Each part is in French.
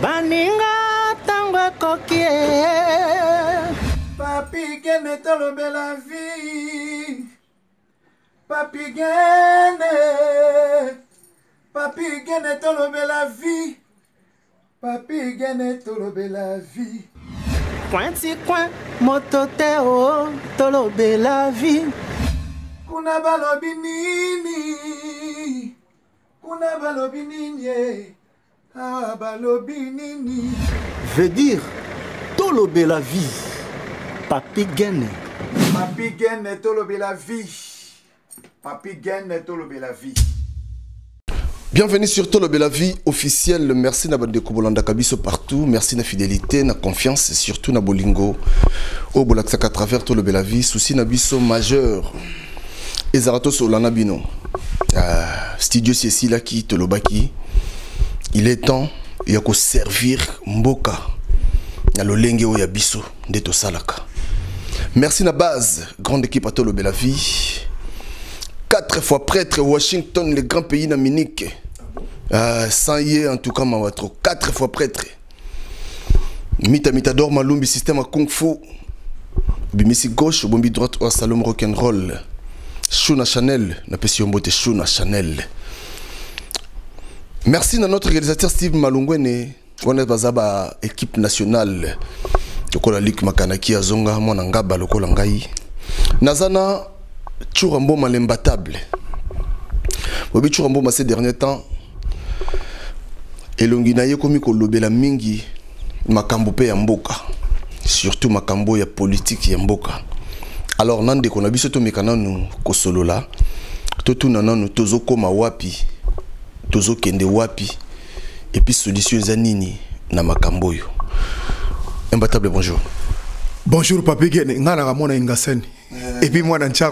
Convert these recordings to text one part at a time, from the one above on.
Baninga tango kokie. Papi gene Tolobelavie. Papi gene. Papi gene Tolobelavie. Papi gene Tolobelavie. Cointi coin moto teo Tolobelavie. Kuna balobi nini. Kuna balobi nini. Ah, balobi nini. Veut dire Tolobelavie. Papi gene. Papi gene Tolobelavie. Papi gene Tolobelavie. Bienvenue sur Tolobelavie officiel. Merci Nabade de Kobolanda Kabiso partout. Merci na fidélité, na confiance et surtout na bolingo. Au Bolaksaka à travers Tolobelavie, souci Nabiso majeur. Et Zaratos Olanabino. Studio Césilaki, Tolobaki. Il est temps, il y a qu'à servir Mboka. Il y a le Lengue ou Yabiso de Tosalaka. Merci na base, grande équipe à Tolobelavie. 4 fois prêtre Washington, le grand pays d'Aminique. Sans y est en tout cas, Mawatro. 4 fois prêtre. Mita Mitador, Malumbi, système à Kung Fu. Bimisi gauche, Bombi droite, ou à Salom Rock'n'Roll. Chouna Chanel, na pesi yombote Chouna Chanel. Merci à notre réalisateur Steve Malunguene. On est basé à l'équipe nationale. Lokola Ligue Makanaki, Azonga, Mwanangaba, Lokola Ngai. Nazana. TSHURA MBOMA l'imbattable. Bobi TSHURA MBOMA ces derniers temps. Elonginaye komi kolobela mingi makambo pe ya mboka. Surtout makambo ya politique ya mboka. Alors nande kona biso to mekana nu kosolola. To tuna nanu tozo koma wapi. Tozo kende wapi. Et puis solution za nini na makambo yo. Imbattable bonjour. Bonjour Papi Gene, ngana ramona ingaseni. Et puis moi dans le chat.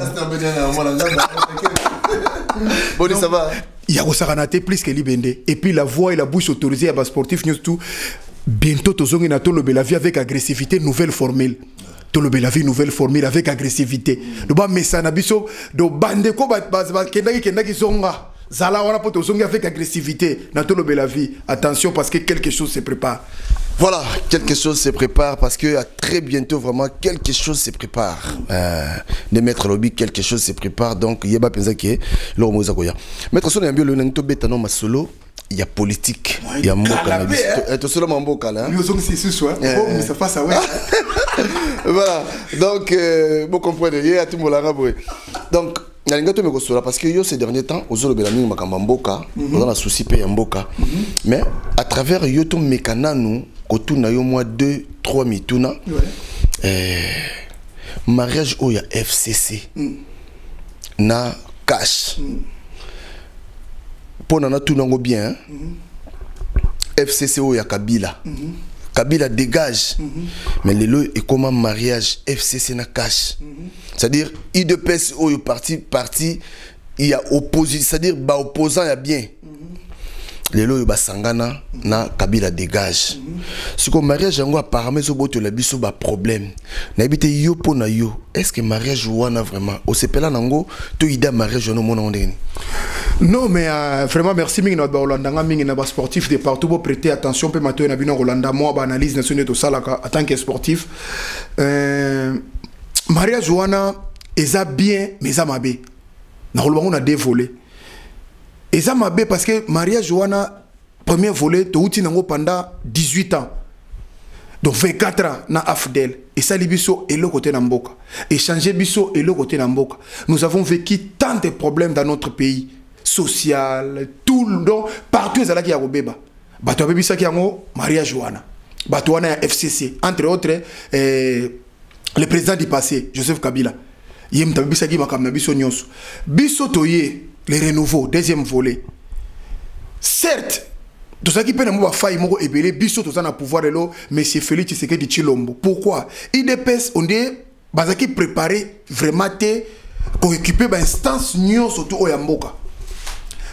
Bon, ça va. Il y a Rosaranate plus que Libende. Et puis la voix et la bouche autorisée à bas sportif, nous tout. Bientôt, Tozongina Tolobelavie avec agressivité, nouvelle formule. Tolobelavie, nouvelle formule avec agressivité. Nous avons Messanabiso, nous avons Bandeko, Kendaki Zonga. Zala, on a pour Tozongi avec agressivité. Dans Tolobelavie, attention parce que quelque chose se prépare. Voilà, quelque chose se prépare parce que à très bientôt, vraiment, quelque chose se prépare. De Maître Lobby, quelque chose se prépare. Donc, il y a pas pensé que l'homme aux agoya. Maître Son, il y a politique, il y a mokala. Tout cela, mon mokala. Nous sommes ici ce soir. Mais ça passe à ouais. Voilà, donc, vous comprenez, il y a tout le monde. Donc, parce que ces derniers temps, aux gens ont souci pays mboka, mais à travers yoto mekananu, autour na yo mois 2-3 mituna, mariage au ya FCC, na cash. Pour nana tout nango bien, FCC au ya Kabila, Kabila dégage, mais les lois et comment mariage FCC na cash. C'est-à-dire, IDPS ou le parti, il y a opposition, c'est-à-dire, bah opposant, il y a bien. Les lois, bah sangana, na Kabila dégage. Ce que mariage, on va parler sur bout de la biso, bah problème. N'habite yo pour na yo. Est-ce que mariage ou on a vraiment? Au CPLA nango, tout ida mariage on a mon endroit. Non mais vraiment merci mingi na ba Hollande nga mingi na ba sportif de partout pour prêter attention pe mato na bino Hollande moi ba analyse nationale tout ça là en tant que sportif. Maria Joana, elle a bien, mais elle m'a bien. On a des volets. Elle m'a bien parce que Maria Joana, premier volet, tu as pendant 18 ans. Donc 24 ans, na Afdel. Et ça, Libiso est le côté Namboka. Et changer Biso est le côté Namboka. Nous avons vécu tant de problèmes dans notre pays. Social, tout le monde, partout, il y a qui a Robéba. Tu as vu ça qui a Maria Joana. Tu as FCC, entre autres. Le président du passé, Joseph Kabila, il a dit les renouveaux, deuxième volet. Certes, tout ça qui peut nous faire, mais c'est Félix Chilombo. Pourquoi? Il dépêche, on dit, Bazaki préparé vraiment pour occuper l'instance surtout au Yamboka.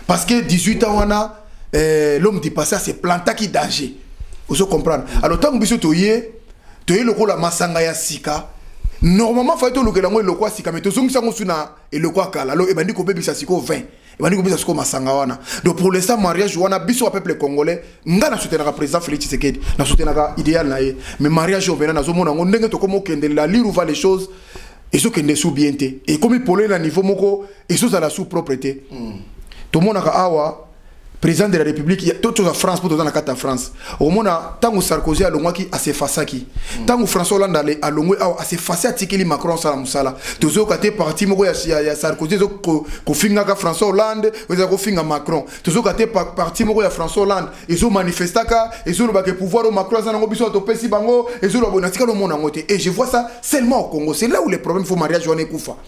Parce que 18 ans, on a l'homme du passé, c'est planta qui danger. Vous comprenez? Alors, tant que Bissot, tu es le rôle à Massanga ya Sika. Normalement, il faut que tu aies le rôle à Sika, mais tu es le rôle à Sika. Et le rôle à Sika, il faut que tu aies le rôle à Sika. Donc pour l'instant, mariage, on a biso peuple congolais, on a soutenu le président Félix Tshisekedi, on a soutenu l'idéal. Mais mariage, on a soutenu la lire où va les choses, et ce qui est sous-bienté. Et comme il polluait le niveau, et ce qui est la sous-propriété. Tout le monde a président de la République, tout le monde en France, tout le monde en France. Au moment où Sarkozy a l'ongouaki à s'effacer, tant que François Hollande a l'ongoué à s'effacer à Tikeli Macron, salam sala. Tous ceux qui étaient partis, à Sarkozy, qui finissent à François Hollande, qui finissent à Macron. Tous ceux qui étaient partis, à François Hollande, ils ont manifesté, ils ont le pouvoir au Macron, ils ont le Pessi Bango, ils ont le monde en côté. Et je vois ça seulement au Congo. C'est là où les problèmes font mariage, on est coupable.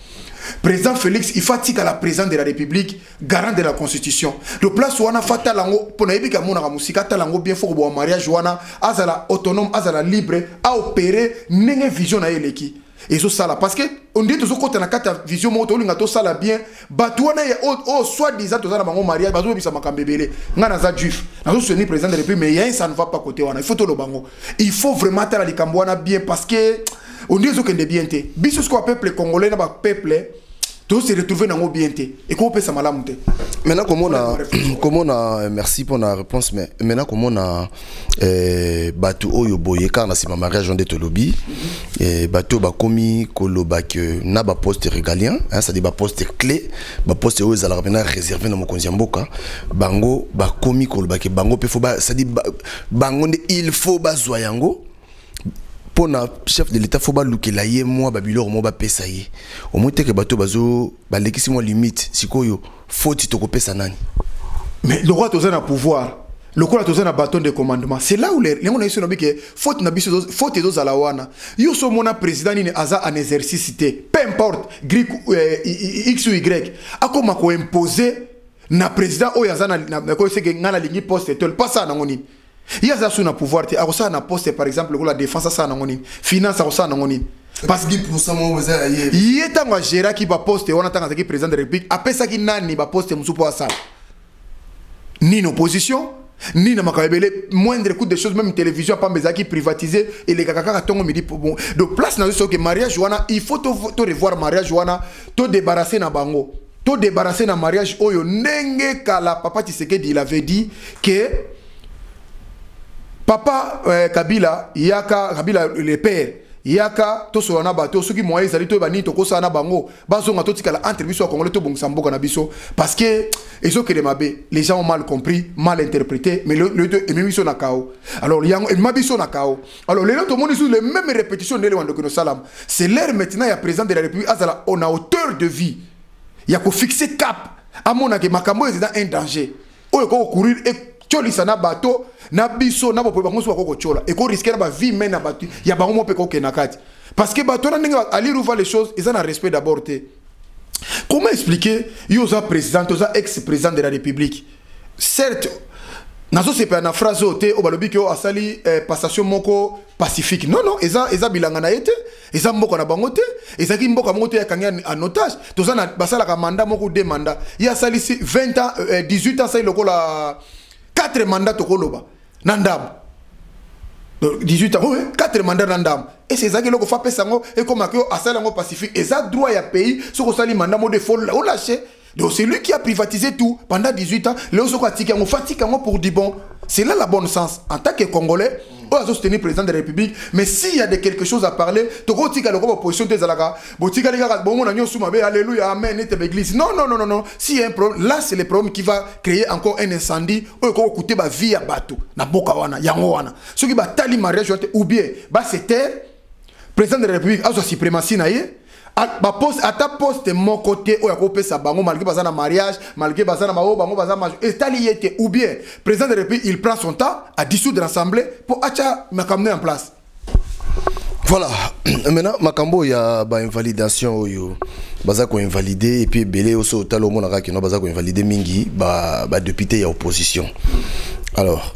Président Félix, il fatigue à la présidente de la République, garant de la Constitution. De place où on a fait talango, pour n'aider qu'à mon aramusika talango bien fort pour un mariage Joana, azala autonome, azala libre, à opérer n'ayez vision à eleki. Et c'est ça là, parce que on dit toujours quand on a quatre visions, on a tout ça là bien. Batouana et oh soit disant tout ça là mon mariage, batou et puis ça m'a cambébélé. N'anaza juif, n'anaza soutenir président de la République, mais rien ça ne va pas côté Joana. Il faut tout le bango. Il faut vraiment taler les Cambouana bien parce que on dit que des bientés. Biso ce qu'on peuple congolais n'a pas peuple. Tout se retrouver dans nos bientés. Et qu'on peut ça malamonter. Maintenant comment on a merci pour la réponse, mais maintenant comment on a bateau oyoboye car c'est ma mariage on est au lobby et bateau bakomi kolobak na ba poste régalien hein ça dit ba poste clé ba poste aux alors maintenant réservé dans mon konziamboka bango bakomi kolobak bango pe faut ba ça dit bango il faut ba zoyango. Pour le chef de l'État, il faut que les gens soient payés. Au moins, il faut que les gens soient limite. Il faut que les gens soient payés. Mais le roi a un pouvoir. Le roi a un bâton de commandement. C'est là où les gens ont dit que faute est à la wana. Ils sont mon président en exercice. Peu importe, X ou Y. À quoi m'a imposé le président qui a été posté. Pas ça. Il y a un pouvoir, il y a un poste par exemple, la défense, ça n'angonim, finance, ça n'angonim. Parce que pour ça, il y a un gérant qui va poster, on attend que le président de la République, après ça, il n'y a pas poster, ni une opposition, ni moindre coup de choses, même télévision, pas mes acquis privatisés, et les gars qui ont mis bon. Donc, place dans ce que mariage, il faut te revoir mariage, te débarrasser dans Bango, te débarrasser dans mariage, oh yo, n'engue kala, papa Tshisekedi, il avait dit que. Papa Kabila, Yaka, Kabila le père, Yaka, tous ceux qui ont battu, ceux qui m'ont aidé, ils ont banni, tous ceux qui ont bango, basons à tous ceux qui ont interviewé sur Congolais, tous bon sambo canabiso, parce que ils ont que les mabé, les gens ont mal compris, mal interprété, mais le deux et même ils sont nakao. Alors yango et mabé sont nakao. Alors les gens tout le monde ils ont les mêmes répétitions de l'évangile de Salam. C'est l'heure maintenant, il y a président de la République, azala, on a hauteur de vie, il y a qu'on fixer cap, à mon avis, Makambo est dans un danger, on est qu'on courir et Choli sana bato na biso na bopo bango so ko chola et ko risque na ba vie mais na bato ya bango pe ko kenakati parce que bato na ndenge ali rouvrir les choses ils ont un respect d'abord. Comment expliquer yosa président yosa ex-président de la République certes nazo c'est pas na phrase oté o balobi ko asali passation moko pacifique non non eza bilanga na été eza mboko na bango te ezaki mboka bango te ya kanga en otage toza na basala ka mandat moko deux mandats ya sali 20 ans 18 ans sali lokola 4 mandats tokoloba nandam 18 ans 4 mandats nandam et c'est ça qui loko fa pesango et comme akio asalango pacifique et ça droit ya pays soko sali mandat mo de fol o lâcher donc c'est lui qui a privatisé tout pendant 18 ans le soko atikango fatikango pour dire bon c'est là la bonne sens en tant que congolais on a soutenu président de la République mais s'il y a de quelque chose à parler toko tika loko opposition te zalaka botika lika bon mon anyo soumabe alléluia amen et l'église non non non non non s'il y a un problème là c'est le problème qui va créer encore un incendie ou ko coûter ba vie ya bato na boka wana yango wana ceux qui ba tali mariage ou bien ba c'était président de la République a sa suprématie naie à ta poste mon côté ou à couper sa bango malgré bazana mariage malgré bazana mao bango bazana mariage et taliété ou bien président de la République il prend son temps à dissoudre l'assemblée pour acha makambo en place voilà maintenant makambo il y a ba invalidation oyo baza ko invalider et puis belé oso talo mona ka kino baza ko invalider mingi ba député ya opposition alors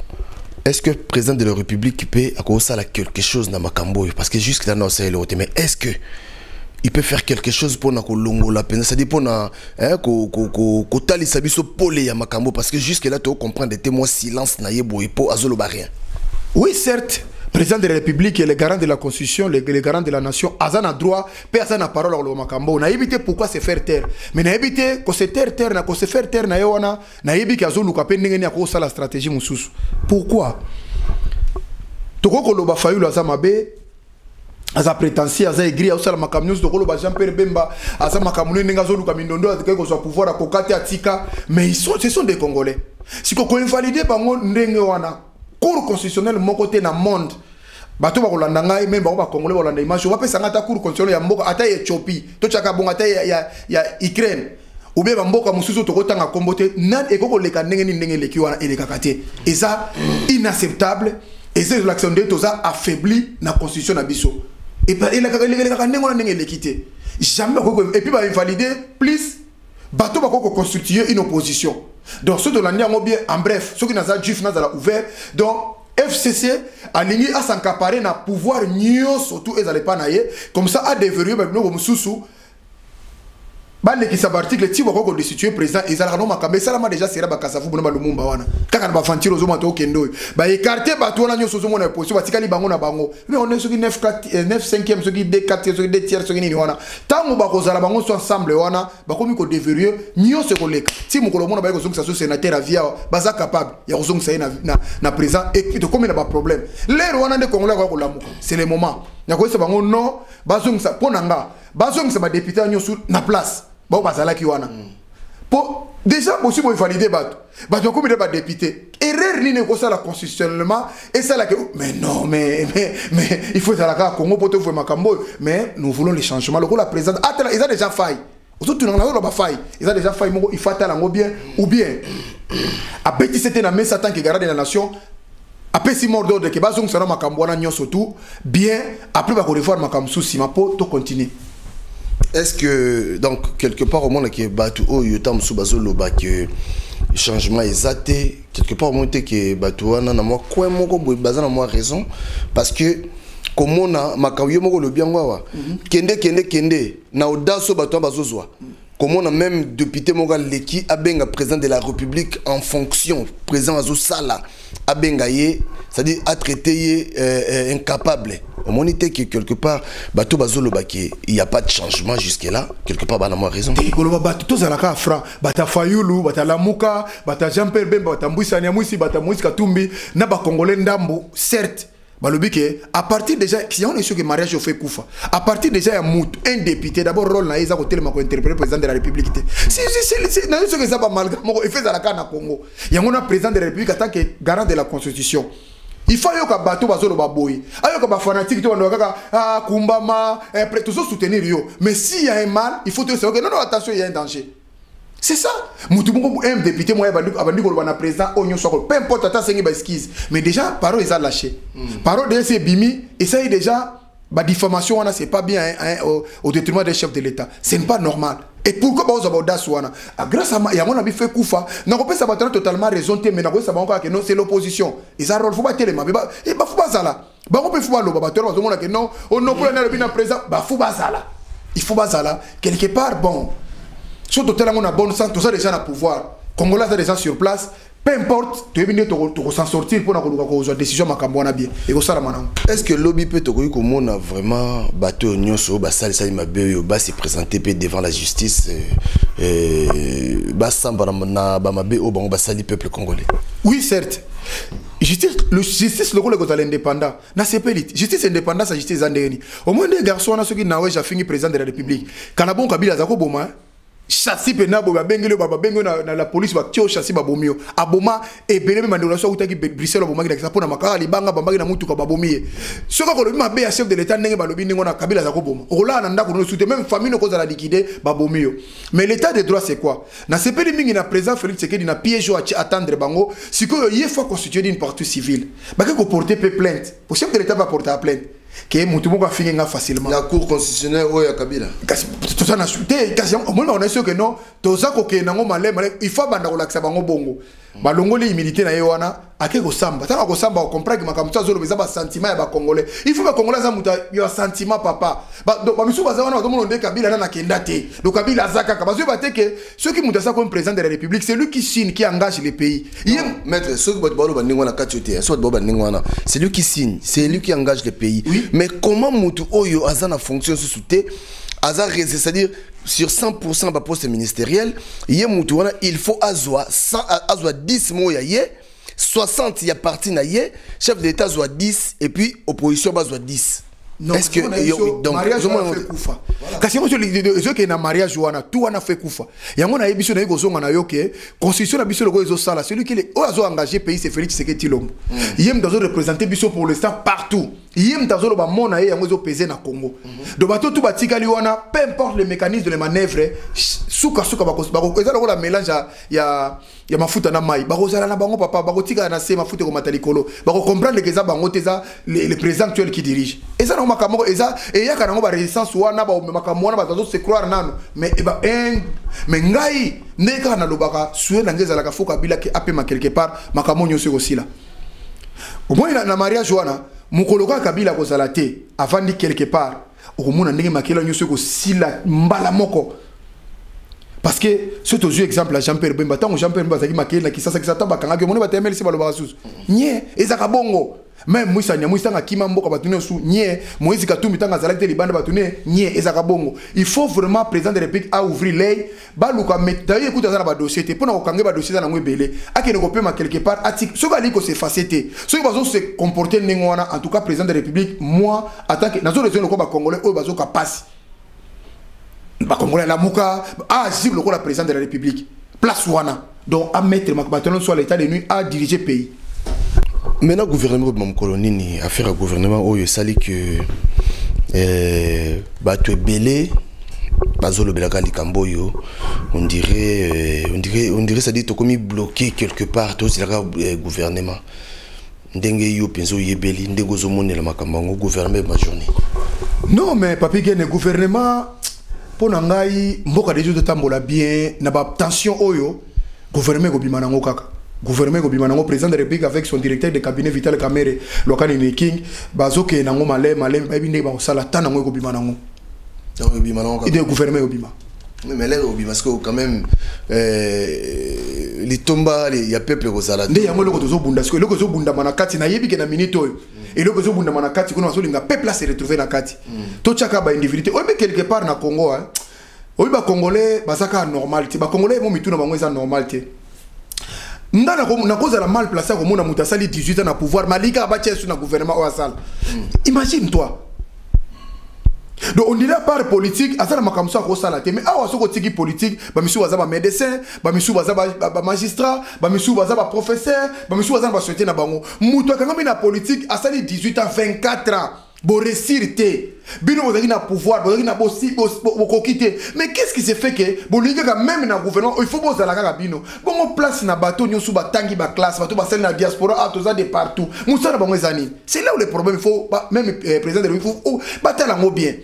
est-ce que le président de la République peut accomplir quelque chose dans makambo parce que jusque là non c'est le mais est-ce que il peut faire quelque chose pour na kolongo la peine ça dépend na ko talisa biso polé ya makambo parce que jusque là tu comprends des témoins silence na yebo ipo azolo ba rien oui certes. président de la République est le garant de la Constitution, le garant de la nation. Azan a droit, personne n'a parole à l'Omakambo. On a évité pourquoi se faire taire. Mais on a évité qu'on se taire, qu'on se faire taire, on a évité qu'on se faire taire, la stratégie. Pourquoi? Toko loba fayu la zamabe. Aza prétentieux, aza aigri, aza makamnus, toko loba Jean-Pierre Bemba, aza makamouni n'engazo luka mindondo, aza keko soit pouvoir à kokate à tika. Mais ce sont des Congolais. Si koko invalide bango ndenge wana, cour constitutionnel mokote na monde. Bato ba kolanda ngai même ba Congolais ba kolanda image, ba pesa ngata cour constitutionnel ya mboka ata ya Ethiopie, to chaka bonga ata ya Ukraine. Ou bien mboka mususu toko tanga kombote, nan ekoko leka ndenge ni ndenge leki wana ele kakate. Et ça inacceptable. Et c'est l'action de Tosa affaibli la constitution d'Abisso. Et puis jamais et puis va invalider plus bateau va constituer une opposition. Donc ceux de l'année en bref, ceux qui n'ont pas juif n'ont pas ouvert. Donc FCC aligné à s'encaparer na pouvoir nio surtout et n'allaient pas naie comme ça à déverrouiller maintenant comme sous qui s'abartique le type de destituer président et ça l'a déjà serré parce que vous ne le monde wana quand on va fantir aux hommes au kendo bah écarter bateau là nous sommes on est possible parce qu'il y a bango na bango mais on est sur 9/5e sur 2/4 sur 2/3 sur ni wana tant on va causer la bango ensemble wana bah comme qu'on devrait mieux se coller si mon colombo na bango sur que ça soit sénateur à via baza capable il y a raison ça na présent et puis de combien de problème les wana de congolais quoi colamuka c'est le moment il y a quoi ce bango non bazo ça ponanga bazo ça ma député nous sur na place. Bon, Bazala qui wana. Déjà, possible de valider Bato comme il est député. Erreur ni négocier la constitutionnellement et ça là que mais non mais il faut ça la Congo pour te voir Macambo mais nous voulons les changements. Le coup la présidente attends ils ont déjà failli. Vous tout n'avez pas failli. Ils ont déjà failli. Il faut attendre bien ou bien. Après si c'était la même Satan qui garde la nation. Après si mort d'ordre que Bazong sera Macambo là nyon surtout bien après va revoir Macambo sous si ma peau tout continue. Est-ce que, donc, quelque part au monde, qui est Batouo, Yotam Soubazolo, que changement est athée, quelque part au monde, qui est Batouo, n'a moi, quoi, mon gros, Bazan, n'a moi raison, parce que, comme on a, Makaouye, mon gros, le bien, wawa, Kende, n'a audace, Batouo, Bazozoa. Comme on a même député Moral Leki, Abenga, président de la République en fonction, président à Zosala, Abengaye, c'est-à-dire à traiter incapable. Au moment que quelque part, Bato Bazolo Baké, il n'y a pas de changement jusque-là, quelque part, Banamo a raison. Tous à la Kafra, Bata Fayoulou, Bata Lamouka, Bata Jean-Pierre Bemba, Bata Mbouissa Niamoussi, Bata Moïse Katumbi, Naba Congolais Ndambo, certes. Balobike, à partir déjà, si on est sûr que mariage fait Koufa, à partir déjà, il y a un député, d'abord, rôle n'a pas été interprété président de la République. Si, non, c'est que ça va mal, il fait ça la carte Congo. Il y a un président de la République en tant que garant de la Constitution. Il faut que bateau basolo baboy. Alors que fanatique tout ah Kumbama, tout ça soutenir yo. Mais s'il y a un mal, il faut te savoir que non attention il y a un danger. C'est ça. Moutoumou un député moi abandi ko bana président onyo soko. Peu importe ata sengi ba excuse. Mais déjà parole ils a lâché. Parole de ces bimi essaye déjà la diffamation c'est pas bien au détriment des chefs de l'État. Ce n'est pas normal. Et pourquoi vous avez audace grâce à moi, il y a mon ami fait Koufa. N'a pas totalement raison, mais n'a pas encore que non, c'est l'opposition. Ils ont faut pas téléma, mais il faut pas ça là. Bah on peut faire le babateur, on a que non, on ne peut pas le présent, bah faut pas ça là. Il faut pas ça là. Quelque part bon, sur total on a bon sens, tout ça déjà à pouvoir. Congolais ça déjà sur place. Peu importe, tu es venu te s'en sortir pour la décision de Macamboana bien. Est-ce que lobby peut te dire qu'on a vraiment battu au Nyonso, s'est présenté devant la justice, le peuple congolais? Oui, certes. Justice, le rôle est indépendant. Justice indépendante, c'est justice indépendante. Au moins, des garçons, ceux qui n'ont pas fini président de la République. Quand on a bon Kabila, ça chassi penabo babengelo babengo na la police ba tio chassi babomio aboma ebele même ndolo so utaki Bruxelles aboma ki dakisa pona makala libanga bambaki na mutu ka babomie soka ko lobi mabe ya chef de l'État ndenge balobi ndenge na Kabila za ko boma ola na ndako no soute même famille no ko za la liquider babomio. Mais l'état de droit c'est quoi na sepeli mingi na président Félix Tshisekedi na piège à attendre bango sikoyo ye fois constitué d'une partie civile ba ko porter plainte pour chef de l'État va porter plainte que mutu moko afinga facilement la cour constitutionnelle oya Kabila tout ça na suite quasiment au moins on est sûr que non toza ko ke nango malé il faut banda ko lakisa bango bongo Balongoli humilité na yewana akeko samba. Tana ko samba o comprendre que makamutsa zolo beza ba sentiment ya ba congolais. Il faut ba congolais za muta yo sentiment papa. Ba misu baza wana to monde Kabila na kenda te. Le Kabila zaka ka bazo ba te que ceux qui muta ça comme président de la République, c'est lui qui signe qui engage les pays. Maître ceux qui bolo baningo na katiote, ceux bolo baningo na. C'est lui qui signe, c'est lui qui engage les pays. Mais comment mutu oyo azana fonction sous souté? C'est-à-dire, sur 100% de poste ministériel, il faut avoir 10 mots, 60 y a parti, chef d'État soit 10 et puis opposition soit 10. Non, est-ce que donc mariage fait koufa. Parce que ceux qui na mariage wana tout wana fait koufa. Yango na yebiso na yekozo ngana yo ke constitution na biso loko ezo sala celui qui est ozo engagé pays c'est Félix Chilombo. Yem dazo représenter biso pour l'instant partout. Yem dazo ba mona ye yango ezo peser na Congo. Do bato tout batikali wana peu importe le mécanisme de la manœuvre suka ba ko ezalo la mélange ya mafuta na mai. Ba kozala na bango papa ba kotika na se mafuta ko matalikolo. Ba ko comprendre que za bango teza le président actuel qui dirige. Et il y a une résistance où on a se croire nan mais ngai neka na lobaka soué na ngeza la ka foka bila ki apema quelque part makamonyo se aussi là au moins na mariage wana mukoloka Kabila ko salate avant de quelque part au moins ndenge makela nyo se aussi là mbala moko parce que c'est aux yeux exemple Jean-Pierre Bemba tant Jean-Pierre Bemba zaki makela ki sasa ki satamba kanga ki mona batemeli se baloba susu nye ezaka bongo. Même Moïse Katumbi il faut vraiment président de la République à ouvrir l'œil. Dossier pour na dossier na ngwebele. Quelque part ce qui se comporter en tout cas président de la République moi attaque que nazo région ba congolais o bazo ka passe. Ba congolais la muka a cible le président de la République. Place wana donc à mettre maintenant soit l'état de nuit à diriger pays. Maintenant, le gouvernement de Mamkolonini, affaire au gouvernement, il y que Bato Belé, Bazolo Belakali Kamboyo, on dirait ça dit que tu bloqué quelque part, tout le gouvernement. Ndengeyo Penzo Yebeli, Ndegozo Mone la Makambango, gouvernement ma journée. Non, mais papi, le gouvernement, pour Nangaï, Mboka de Dieu de Tambola bien, n'a pas tension, Oyo, gouvernement Gobimanango Kaka. Gouvernement Gobimanango, président de la République avec son directeur de cabinet Vital Kamere, Lokanini King, Bazoke Nango Malem, Ebine Bansalatan Nango Gobimanango. Il est gouvernement Gobima. Mais là, Gobima, parce que quand même, les tombes, il y a peuple Rosalade. Il y a un peu de Zobundasko, il y a un peu de Zobandamanakati, il y a un peu de Minito, il y a un peu de Zobandamanakati, il y a un peu de peuple à se retrouver dans la Kati. Tout ça, il y a individu. Oui, mais quelque part dans le Congo, oui, les Congolais, Bazaka normalité. Les Congolais, ils sont normalité. Ndana la mal placé comme on a mutasali 18 ans à pouvoir malika abattre sur le gouvernement oasal. Imagine-toi. Donc on dirait par politique, asala makamso ko salate mais awa soko tiki politique, ba misu bazaba médecin, ba misu bazaba magistrat, ba misu bazaba professeur, ba misu bazaba ba soutien na bango. Muto kangambi na politique asali 18 ans 24 ans. Bon récité. Bino vous avez na pouvoir, vous avez na bossi, bossokité. Mais qu'est-ce qui se fait que bon les gars même dans gouvernement, il faut bosser la carabino. Bon on place na bateau nyo sous batangi ba classe, bateau basel na diaspora, à tous de partout. Moussa na bango ezani. C'est là où le problème il faut même président de lui faut battre ngo bien.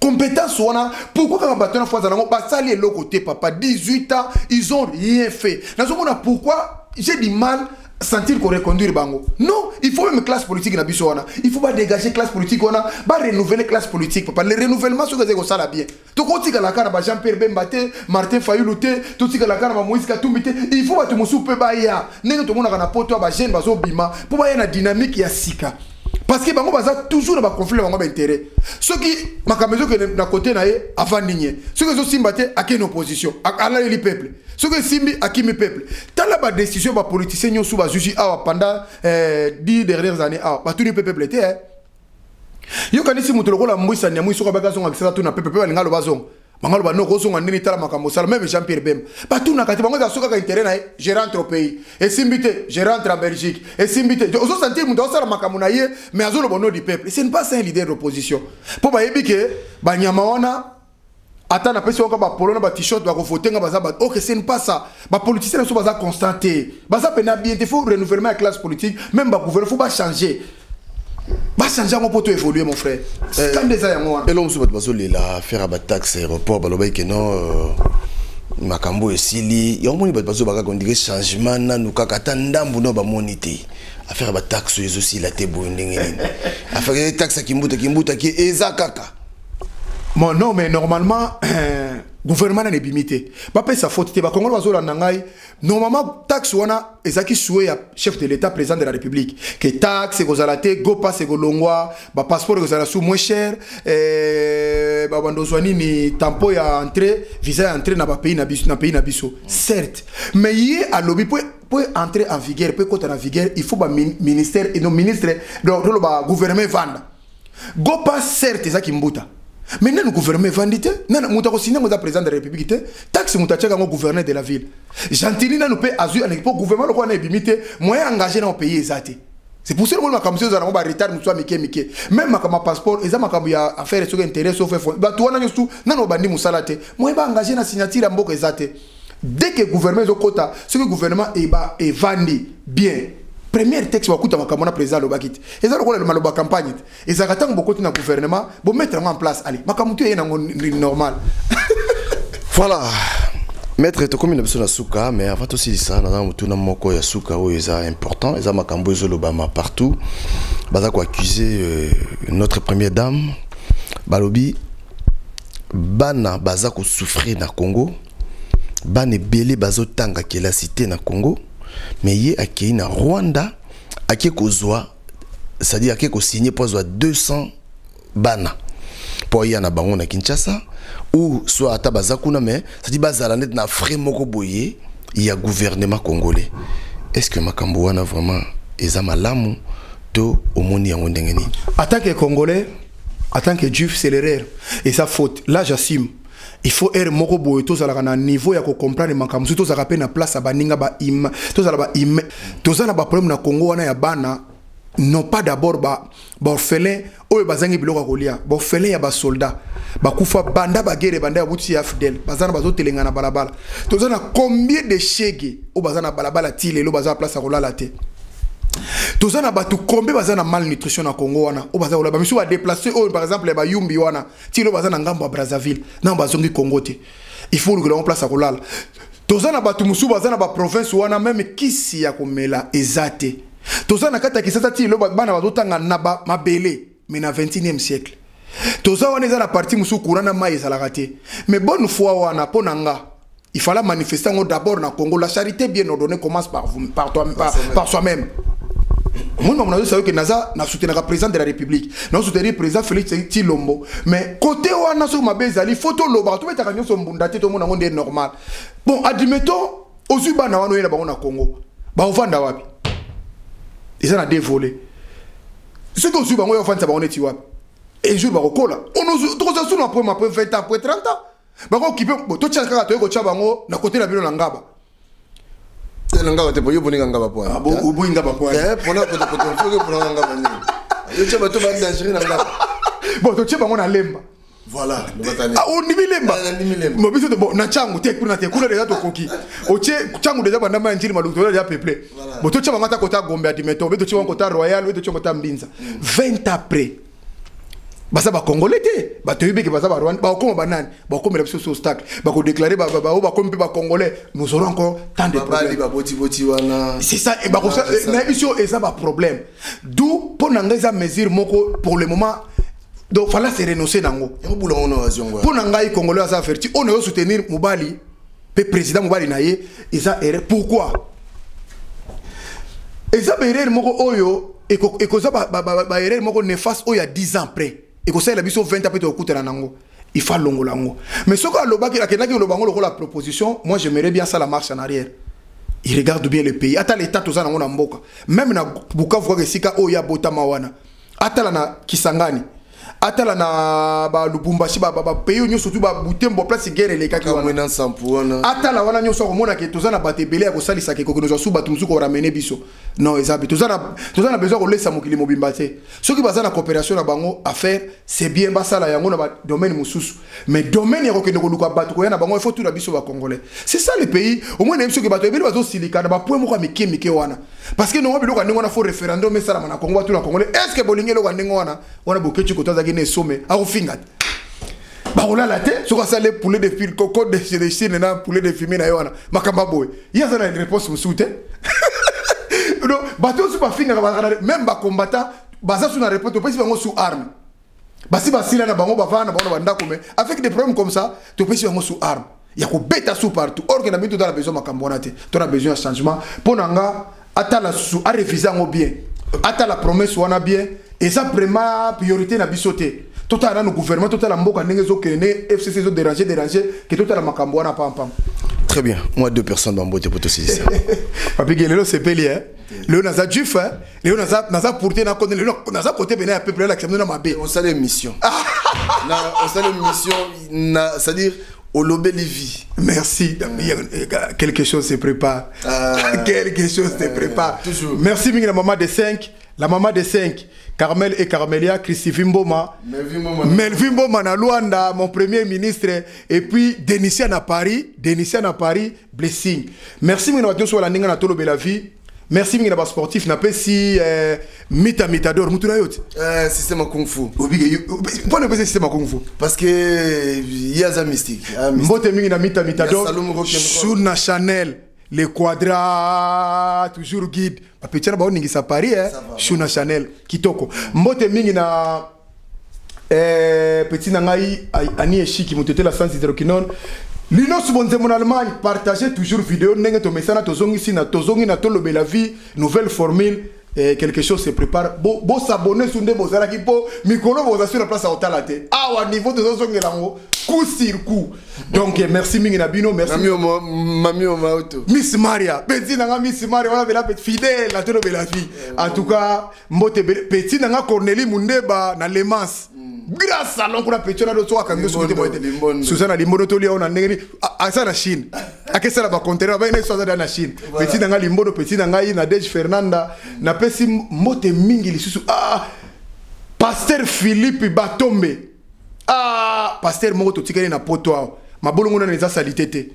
Compétence on a pourquoi quand bateau na fois na ngo basali le côté papa 18 ans, ils ont rien fait. Na zo mona pourquoi j'ai du mal sentir qu'on reconduire bango. Non, il faut même classe politique na biso wana. Il faut pas dégager classe politique wana, pas renouveler classe politique papa. Le renouvellement ce que c'est ça là bien. To kotika la kana ba Jean-Pierre Bemba te, Martin Fayulu te, to tika la kana ba Moïse Katumbi te. Il faut ba to musu pe ba ya. Nenge to mona kana poto ba jeune bazo bima, pour ba ya na dynamique ya sika. Parce que bango baza toujours na ba conflit bango ba intérêt. Ceux qui makamezo que na côté na ye avant nigné. Ceux qui zo simbate à quelle opposition, à la le peuple. Ceux qui simbi à qui me peuple. Tant la ba décision ba politicien nyo sou ba juge awa pendant 10 dernières années awa ba tout le peuple était Yo kanisi mutu lokola mbwisa nya mwiso ka bagazo ngakisa tout na peuple ba ngalo bazongo. Bangalo ba no ko zonga ndini tala makamosala même Jean-Pierre Bemba. Ba tout na kati bango za soka ka intérêt na ye je rentre au pays. Et simbite je rentre en Belgique. Et simbite ozo sentir mutu osala makamona ye mais azolo bono du peuple. C'est pas ça un leader d'opposition. Po ba yebike ba nyama wana attends, après si on va polon, on t-shirt, on va voter, on va ok, c'est pas ça. Les politiciens ne sont pas constatés. Il faut renouveler la classe politique, même le gouvernement, il faut pas changer. Il faut changer pour évoluer, mon frère. C'est comme des aïeux. Et l'homme, il faut faire un taxe aéroport, il faut que non. makambo esili yango ni bato baka kondire changement na nukaka tandambu no ba monité affaire ba taxe yezo si la tebo ndenge nini affaire taxe kimbuta ki ezakaka bon non mais normalement gouvernement na bimité ba pesa faute te ba Congo bazo la nangai normalement taxe wana ezaki soué ya chef de l'état président de la république que taxe kozalate go passe go longwa ba passeport kozala sous moins cher ba bandozwani ni tampo ya entrée visa entrée na ba pays na biso na pays na biso certes mais yé à lobby pour entrer en vigueur pour qu'on en vigueur il faut ba ministère et non ministre donc le ba gouvernement vanda go passe certes ezaki mbuta. Mais nous gouvernons vendité, nous avons président de la République, taxe nous avons gouverneur de la ville. Gentili nous paye azur, pour gouvernement nous avons limité, moyen engagé dans le pays. C'est pour ça que nous avons un retard, nous sommes miqué. Même quand mon passeport, ils ont affaire sur intérêt, sauf fond. Tout le monde, nous avons bandit Moussalate. Moi, engagé dans la signature, dès que le gouvernement est au quota, ce que le gouvernement est vendu, bien. Premier texte où écoute avant le président Lobakit. Et ça le mal la campagne. Et ça attend beaucoup de gouvernement pour mettre en place. Allez, ma campagne est normal. Voilà. Maître, tu comme une personne à Souka, mais avant aussi ça, nous avons tout un ya Souka où ils sont importants. Ils ont ma campagne Lobama partout. Ils ont accusé notre première dame Balobi. Bana bazako souffrir na Congo. Bana belé bazo tanga qui la cité na Congo. Mais il y a qui na Rwanda a qui kozwa c'est-à-dire a qui signé pour 200 bana pour y en a bango na Kinshasa ou soit ata bazakuna mais c'est-à-dire bazala net na vraiment koboyé il y a gouvernement congolais est-ce que makambo wana vraiment ezama lamu to omoni yango ndenge ni en tant que congolais en tant que juif c'est l'erreur et sa faute là j'assume. Il faut être moko boy tous à la niveau ya ko comprendre makambo tous à rapper na place à baninga ba im tous à ba im tous à ba problème na Congo wana ya bana non pas d'abord ba orphelin oyo bazangi biloko kolia ba orphelin ya ba soldat ba kufa banda ba guerre banda ya buti ya fidèle bazana bazo telengana balabala tous à combien de chege o bazana balabala ti lelo bazana place à kolala te tous à ba tu combien bazana malnutrition na Congo wana o bazana ba misu ba déplacer o par exemple ba yumbi wana ti lo bazana ngambo Brazzaville na bazongi Congo te il faut que l'on place à kolala tous à ba tu musu bazana ba province wana même kisi ya komela ezate tous à nakata kisa ti lo bana bazotanga na ba mabele mais na 21e siècle tous à wana za na partie musu kurana mai za la raté mais bonne foi wana ponanga. Il fallait manifester d'abord dans le Congo. La charité bien ordonnée commence par vous, par soi-même. Moi, je sais que Naza n'a soutenu le président de la République. Nous soutenons le président Félix Chilombo. Mais côté où on a sur ma base, il faut tout le monde. Tout le monde est normal. Bon, admettons, aux Zuba, on a eu le Congo. On va vendre Wabi. Ils ont dévolé. Ceux qui ont Zuba, on va vendre Wabi. Et je vais vous dire, on a eu le problème après 20 ans, après 30 ans. Bako kipe to tshaka to ekocha bango na côté la bino la ngaba. Te ngaba te boyo boninga ngaba po. Ah bo ubu ngaba po. Eh pona ko to ko ngaba ni. Yo tshaba to ba dangereux na ngaba. Bon to tshaba ngona lemba. Voilà, le batani. Ah on nimi lemba. Mo biso de bon na changu te kuna te kuna déjà to koki. O tshé changu déjà bana ma njili maluto déjà peuple. Bo to tshaba ngata ko ta gombe a dimeto, be to tshaba ko ta royal, be to tshaba ko ta mbinza. 20 après. Basa ba Congolais te ba tebeke basa ba Rwanda ba koma banane ba koma la sous obstacle ba ko déclarer ba ba koma ba Congolais nous aurons encore tant de problèmes ba boti boti wana c'est ça et ba ko na issue et ça ba problème d'où pour nanga za mesure moko pour le moment donc fallait se renoncer nango ya bula on occasion pour nanga Congolais ça faire ti on va soutenir Mobali pe président Mobali na ye et ça erreur pourquoi et ça erreur moko oyo et ko ça ba erreur moko néfaste oyo a 10 ans près. Et que ça, il a 20 après au coup de l'anango. Il faut l'ango. Mais ce que la proposition, moi j'aimerais bien ça la marche en arrière. Il regarde bien le pays. Attends l'État, tout ça, on a mboka. Même na Bukavu, Sika, Oya, Botamawana. Attends na Kisangani. Atala na Lubumbashi ba pays nyo surtout ba Butembo place guerre les kaki wana atala wana nyo so ko mona ke tozana batebele ya ko salisa ke ko nyo so ba tumusu ko ramener biso non ezabi tozana besoin ko lesa mokili mobimba te so ki bazana coopération na bango à faire c'est bien ba sala yango na ba domaine mususu mais domaine ya ko ke ndokoluka batu ko yana bango il faut tout na biso ba congolais c'est ça le pays au moins n'aime so ke batu ebele bazo silika na ba point moko mikemike wana parce que non biloko ndingo na fo référendum mais sala na Congo tout na congolais est-ce que bolingelo ka ndingo wana wana bokechi ko sommet, barola la tête sur ça les poulet de fil coco de chez les chines na poulet de fumée na yona makamba boy hier ça la réponse me soute donc bateau sur pas finir même ba combattant basa sur la réponse pas si bango sous arme basi basi là na bango bavana bango banda comme avec des problèmes comme ça tu peux si bango sous arme il y a ko bêta sous partout or que na bitu dans la besoin makambonate tu as besoin de changement ponanga ata la sous a refuser ngo bien ata la promesse wana bien et ça prima priorité na bisoté. Tout à l'heure, le gouvernement, tout à l'heure, le FCC est dérangé, que tout à l'heure, on n'a pas pam. Très bien. Moi, deux personnes dans le bout pour te saisir. Papi Guélelo, c'est Pélier. Léo Naza Djuf, Léo Naza Pourté, Léo Naza Côté, Bénin, à peu près, l'accepte de ma B. On s'allait mission. On s'allait mission, c'est-à-dire. Tolobelavie. Merci. Quelque chose se prépare. Quelque chose se prépare. Toujours. Merci, la maman des 5. La maman des 5. Carmel et Carmelia, Christy Vimboma. Melvin Boma na Luanda, mon premier ministre. Et puis, Denisiane à Paris. Denisiane à Paris, blessing. Merci, la maman sur la Ninga na Tolobelavie. Merci, la maman sportif. Na pesi Mita Mitador. Moutouna yot. Système Kung Fu. Pourquoi ne pesi système Kung Fu? Parce que il y a un mystique. Mbote Mingina Mita Mitador. Sur na Chanel. Les quadras, toujours guide. Papi Tchana, on est à Paris, hein. Chouna Chanel, Kitoko. Mbote Mingina, Petit Nangaï, Annie et Chi, qui m'ont été la sens d'hydroquinone. L'Union Subonze en Allemagne, partagez toujours vidéo. N'est-ce que Messana Tozongi, Sina Tozongi, Nato Tolobelavie, nouvelle formule. Et quelque chose se prépare. Bon s'abonner sur des bozara qui pour Mikolo vous assure la place à Otalate. Ah, au niveau de Zozongelango, coup sur coup. Donc, merci Minginabino, merci. Mamie Omaoto. Miss Maria, Petit Nanga, Miss Maria, on avait la petite fidèle, la Tolobelavie. En tout cas, Petit Nanga Cornélie Mundeba, dans les masses. Grâce à l'oncle, la petite on a d'autres camions sur les boîtes. Susanna Limono Tolia, on a négri. À ça la Chine. À qu'est-ce que ça va contenir? Avec les choses dans la Chine. Petit Nanga Limono, Petit Nanga, Nadej Fernanda. Si mote mingi ah pasteur Philippe Batombe ah pasteur Moto Tiké na poto ma bolongo na neza salité té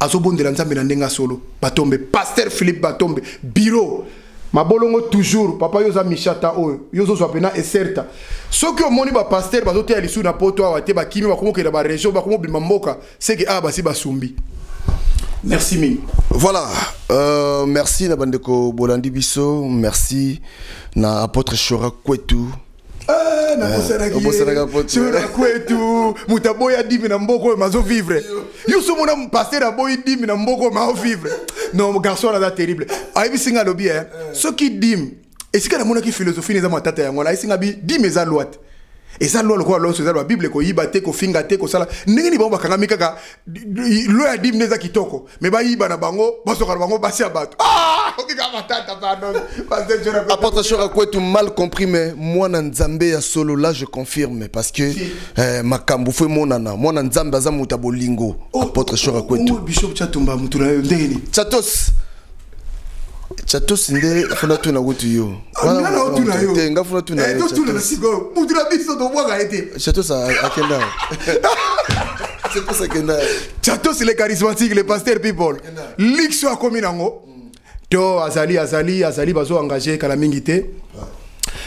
azobondela nzambe na ndenga solo Batombe pasteur Philippe Batombe bureau ma bolongo toujours papa yoza michata oyo yozo zwapena et certa soki omoni ba pasteur bazote ya lisu na poto awate ba kimi bakomokela ba région bakomobima mboka c'est que ah basi basumbi. Merci Ming. Voilà, merci Nabandeko Bolandi Bisso, merci na apôtre Chora Kwetu. Ah, na Chora Kwetu, mutaboya dimi na mboko mazo vivre. Yusu mona mpasser na boy dimi na mboko mazo vivre. Non, mon garçon là terrible. Aibi singa lobi hein. Ce qui dim, et c'est que na mona ki philosophie neza matata yango la singa bi dim eza loate. Et ça, c'est la Bible qui est ko finga te ko sala ningini bango bakanga mikaka lo ya dim neza kitoko mais ba yiba na bango basoka bango basi abato ah okika matata pardon pasteur Chora apôtre Chora Kwetu mal compris mais moi na nzambe ya solo là je confirme parce que makambo fwe monana moi na nzambe za muta bolingo apôtre Chora Kwetu bishop chatumba mutuna ndeni chatos Chatos ndé fona tuna wutu yo. Wana na wutu na yo. Tenga fona tuna yo. Chatos tuna sigo. Mudura biso do bwaga ete. Chatos akenda. C'est pour ça que na. Chatos les charismatiques les pasteurs people. Lixo akomi nango. To azali bazo engagé kala mingi te.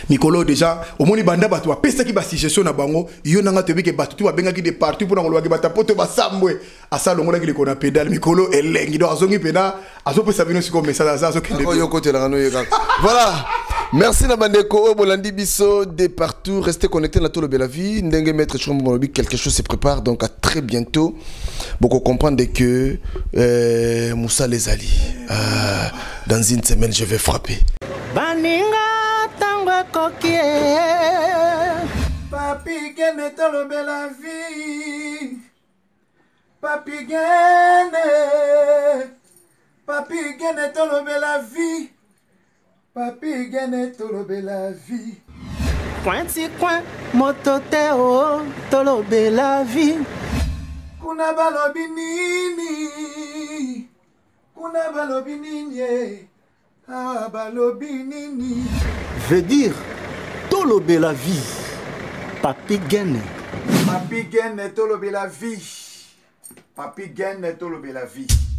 Mikolo déjà au moni banda bato apesa ki ba suggestion na bango yo nanga tebi ke bato tu babenga ki de partout pour ngolo ba bata poto ba sambwe asa longola ki ko na pédale mikolo elengi do azongi pena azo pesa bino siko message azo ki de yo côté la no yeka. Voilà. Merci na bandeko Bolandi Bisso de partout restez connectés na Tolobelavie ndenge maître Chombo quelque chose se prépare donc à très bientôt beaucoup comprendre que Moussa les Ali dans une semaine je vais frapper Baninga Papi Gene Tolobelavie Papi Gene Papi Gene Tolobelavie Papi Gene Tolobelavie Cointi coin mototeo Tolobelavie Kuna balobi nini Kuna balobi nini Ah balobi nini veut dire Tolobelavie Papi Gene Papi Gene Tolobelavie Papi Gene Tolobelavie